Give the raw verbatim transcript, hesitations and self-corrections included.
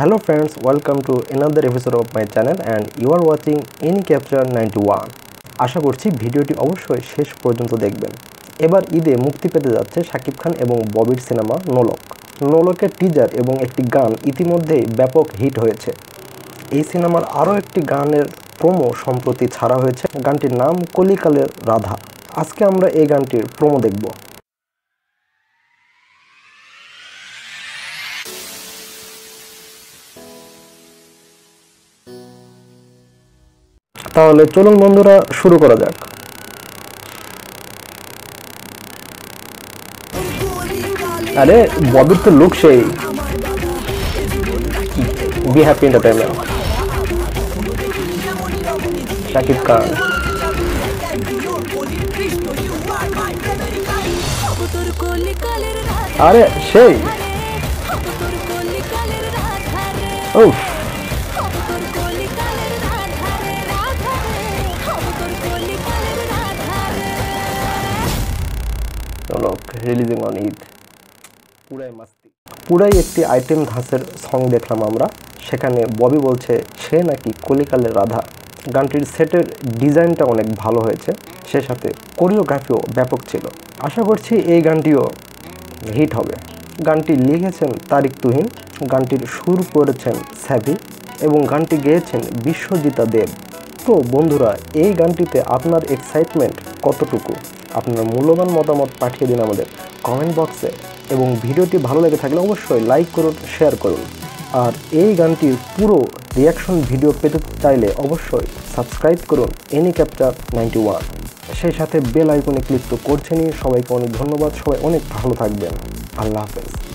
Hello friends, welcome to another episode of my channel and you are watching in capture ninety-one. আশা করছি ভিডিওটি অবশ্যই শেষ পর্যন্ত দেখবেন। এবার ঈদে মুক্তি পেতে যাচ্ছে শাকিব খান এবং ববির সিনেমা নোলক। নোলকের টিজার এবং একটি গান ইতিমধ্যেই ব্যাপক হিট হয়েছে। এই সিনেমার আরো একটি গানের প্রোমো সম্প্রতি ছাড়া হয়েছে। গানটির নাম কলিকালের রাধা। আজকে আমরা এই গানটির প্রোমো দেখব। তাহলে চলুন বন্ধুরা শুরু করা যাক। আরে ববির তো লুক সেই be happy entertainment Shakib Khan আরে সেই ও রিলিজিং অন ঈদ পুরাই মাস্তি পুরাই একটি আইটেম ধাঁচের সং দেখলাম আমরা। সেখানে ববি বলছে সে নাকি কলিকালের রাধা। গানটির সেটের ডিজাইনটা অনেক ভালো হয়েছে, সে সাথে কোরিওগ্রাফিও ব্যাপক ছিল। আশা করছি এই গানটিও হিট হবে। গানটি লিখেছেন তারিক তুহিন, গানটির সুর করেছেন সাভ্যি এবং গানটি গেয়েছেন বিশ্বজিতা দেব। তো বন্ধুরা, এই গানটিতে আপনার এক্সাইটমেন্ট কতটুকু? আপনার মূল্যবান মতামত পাঠিয়ে দিন আমাদের কমেন্ট বক্সে এবং ভিডিওটি ভালো লেগে থাকলে অবশ্যই লাইক করুন, শেয়ার করুন। আর এই গানটির পুরো রিয়াকশন ভিডিও পেতে চাইলে অবশ্যই সাবস্ক্রাইব করুন ইন ক্যাপচার নাইনটি ওয়ান। সেই সাথে বেল আইকনে ক্লিক তো করছেনই। সবাইকে অনেক ধন্যবাদ, সবাই অনেক ভালো থাকবেন। আল্লাহ হাফেজ।